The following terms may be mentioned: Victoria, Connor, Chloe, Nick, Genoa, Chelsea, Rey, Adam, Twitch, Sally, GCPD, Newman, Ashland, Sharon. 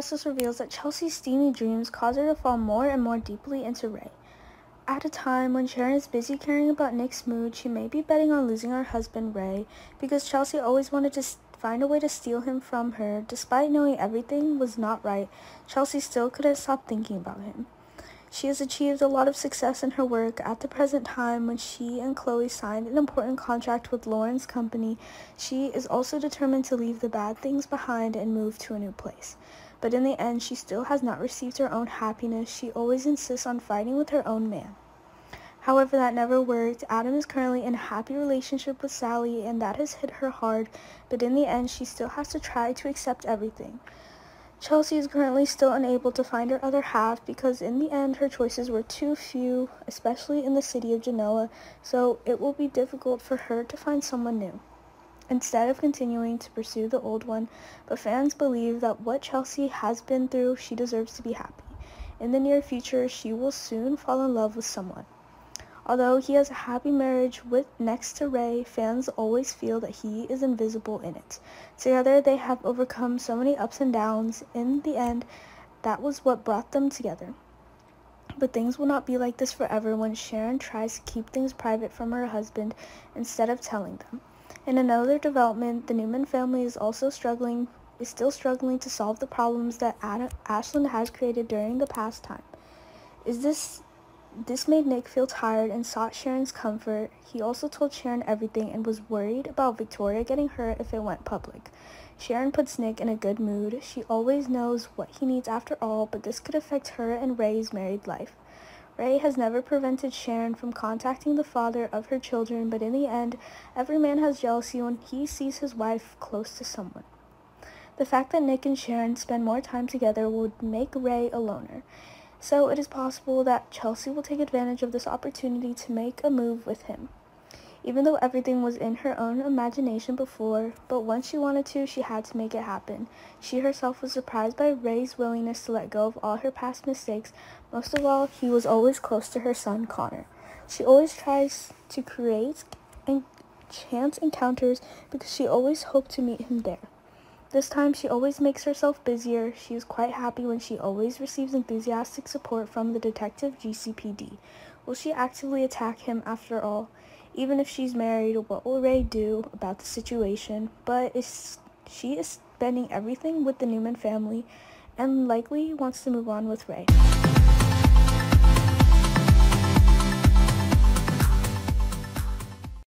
analysis reveals that Chelsea's steamy dreams cause her to fall more and more deeply into Rey. At a time when Sharon is busy caring about Nick's mood, she may be betting on losing her husband, Rey, because Chelsea always wanted to find a way to steal him from her. Despite knowing everything was not right, Chelsea still couldn't stop thinking about him. She has achieved a lot of success in her work. At the present time, when she and Chloe signed an important contract with Lauren's company, she is also determined to leave the bad things behind and move to a new place. But in the end, she still has not received her own happiness. She always insists on fighting with her own man. However, that never worked. Adam is currently in a happy relationship with Sally, and that has hit her hard, but in the end, she still has to try to accept everything. Chelsea is currently still unable to find her other half because in the end her choices were too few, especially in the city of Genoa, so it will be difficult for her to find someone new, instead of continuing to pursue the old one. But fans believe that what Chelsea has been through, she deserves to be happy. In the near future, she will soon fall in love with someone. Although he has a happy marriage with next to Rey, fans always feel that he is invisible in it. Together, they have overcome so many ups and downs. In the end, that was what brought them together. But things will not be like this forever when Sharon tries to keep things private from her husband instead of telling them. In another development, the Newman family is also still struggling to solve the problems that Ashland has created during the past time. This made Nick feel tired and sought Sharon's comfort. He also told Sharon everything and was worried about Victoria getting hurt if it went public. Sharon puts Nick in a good mood. She always knows what he needs after all, but this could affect her and Rey's married life. Rey has never prevented Sharon from contacting the father of her children, but in the end, every man has jealousy when he sees his wife close to someone. The fact that Nick and Sharon spend more time together would make Rey a loner. So it is possible that Chelsea will take advantage of this opportunity to make a move with him. Even though everything was in her own imagination before, but once she wanted to, she had to make it happen. She herself was surprised by Rey's willingness to let go of all her past mistakes. Most of all, he was always close to her son, Connor. She always tries to create chance encounters because she always hoped to meet him there. This time, she always makes herself busier. She is quite happy when she always receives enthusiastic support from the detective GCPD. Will she actively attack him after all? Even if she's married, what will Rey do about the situation? But she is spending everything with the Newman family and likely wants to move on with Rey.